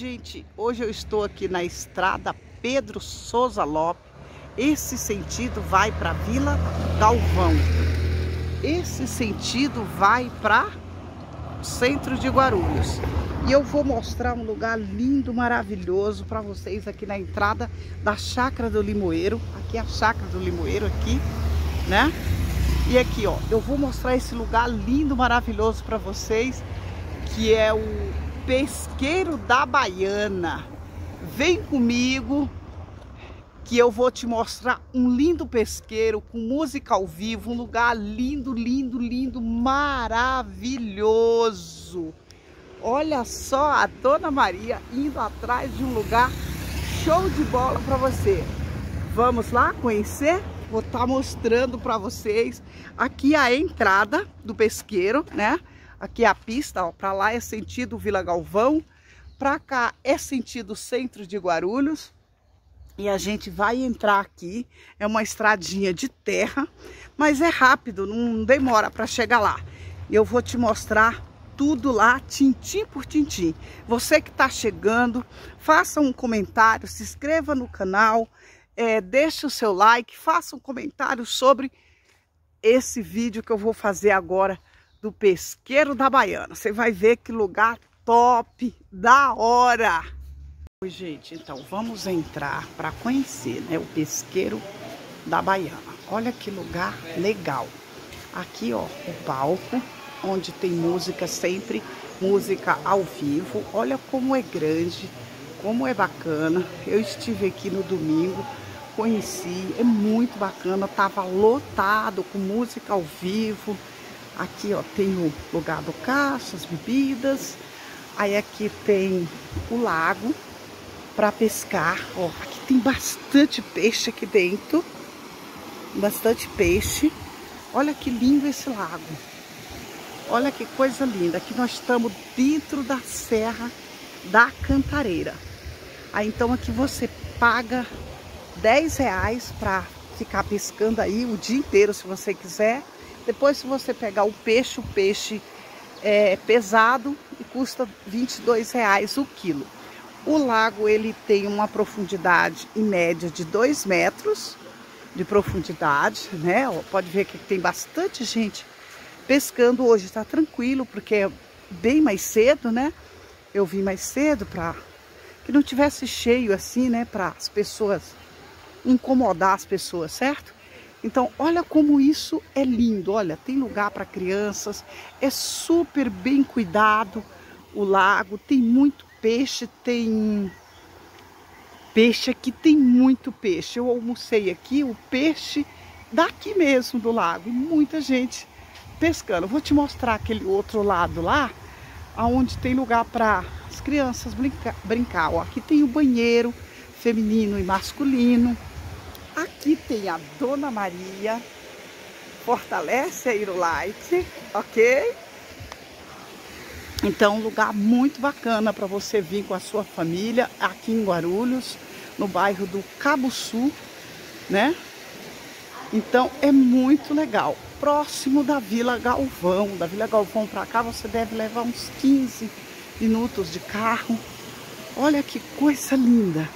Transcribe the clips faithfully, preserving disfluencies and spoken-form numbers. Gente, hoje eu estou aqui na estrada Pedro Souza Lopes. Esse sentido vai para Vila Galvão. Esse sentido vai para o centro de Guarulhos. E eu vou mostrar um lugar lindo, maravilhoso para vocês aqui na entrada da Chácara do Limoeiro. Aqui é a Chácara do Limoeiro, aqui, né? E aqui, ó, eu vou mostrar esse lugar lindo, maravilhoso para vocês, que é o Pesqueiro da Baiana. Vem comigo que eu vou te mostrar um lindo pesqueiro com música ao vivo, um lugar lindo, lindo, lindo, maravilhoso. Olha só a Dona Maria indo atrás de um lugar show de bola para você. Vamos lá conhecer? Vou estar mostrando para vocês aqui a entrada do pesqueiro, né? Aqui é a pista, para lá é sentido Vila Galvão, para cá é sentido centro de Guarulhos. E a gente vai entrar aqui, é uma estradinha de terra, mas é rápido, não demora para chegar lá. Eu vou te mostrar tudo lá, tintim por tintim. Você que está chegando, faça um comentário, se inscreva no canal, é, deixe o seu like, faça um comentário sobre esse vídeo que eu vou fazer agora, do Pesqueiro da Baiana. Você vai ver que lugar top, da hora! Oi, gente, então vamos entrar para conhecer, né, o Pesqueiro da Baiana. Olha que lugar legal! Aqui, ó, o palco, onde tem música sempre, música ao vivo. Olha como é grande, como é bacana. Eu estive aqui no domingo, conheci, é muito bacana. Tava lotado com música ao vivo. Aqui, ó, tem o lugar do caixa, as bebidas. Aí aqui tem o lago para pescar. Ó, aqui tem bastante peixe aqui dentro. Bastante peixe. Olha que lindo esse lago. Olha que coisa linda. Aqui nós estamos dentro da Serra da Cantareira. Aí então aqui você paga dez reais para ficar pescando aí o dia inteiro, se você quiser. Depois, se você pegar o peixe, o peixe é pesado e custa vinte e dois reais o quilo. O lago, ele tem uma profundidade em média de dois metros de profundidade, né? Pode ver que tem bastante gente pescando. Hoje está tranquilo, porque é bem mais cedo, né? Eu vim mais cedo para que não tivesse cheio assim, né? Para as pessoas, incomodar as pessoas, certo? Então, olha como isso é lindo, olha, tem lugar para crianças, é super bem cuidado o lago, tem muito peixe, tem peixe aqui, tem muito peixe. Eu almocei aqui o peixe daqui mesmo do lago, muita gente pescando. Eu vou te mostrar aquele outro lado lá, onde tem lugar para as crianças brincar, brincar. Ó, aqui tem o banheiro feminino e masculino. Aqui tem a Dona Maria, fortalece aí o like, ok? Então, um lugar muito bacana para você vir com a sua família aqui em Guarulhos, no bairro do Cabuçu, né? Então, é muito legal. Próximo da Vila Galvão, da Vila Galvão para cá, você deve levar uns quinze minutos de carro. Olha que coisa linda!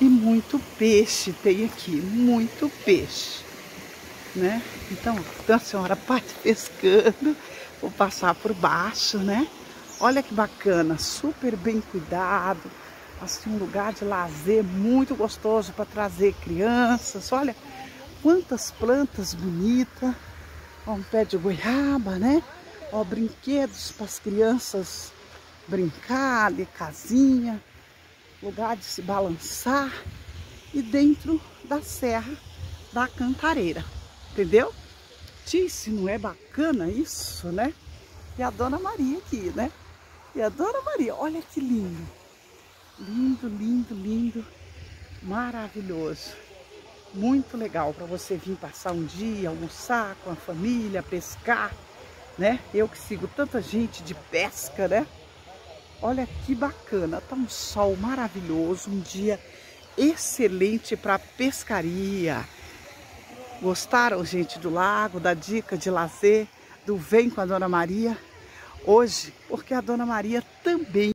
E muito peixe tem aqui, muito peixe, né? Então, então a senhora parte pescando, vou passar por baixo, né? Olha que bacana, super bem cuidado, assim, um lugar de lazer muito gostoso para trazer crianças. Olha quantas plantas bonitas, ó, um pé de goiaba, né? Ó, brinquedos para as crianças brincar, de casinha. Lugar de se balançar, e dentro da Serra da Cantareira, entendeu? Disse, não é bacana isso, né? E a Dona Maria aqui, né? E a Dona Maria, olha que lindo. Lindo, lindo, lindo. Maravilhoso. Muito legal para você vir passar um dia, almoçar com a família, pescar, né? Eu que sigo tanta gente de pesca, né? Olha que bacana, tá um sol maravilhoso, um dia excelente para pescaria. Gostaram, gente, do lago, da dica de lazer, do Vem com a Dona Maria hoje? Porque a Dona Maria também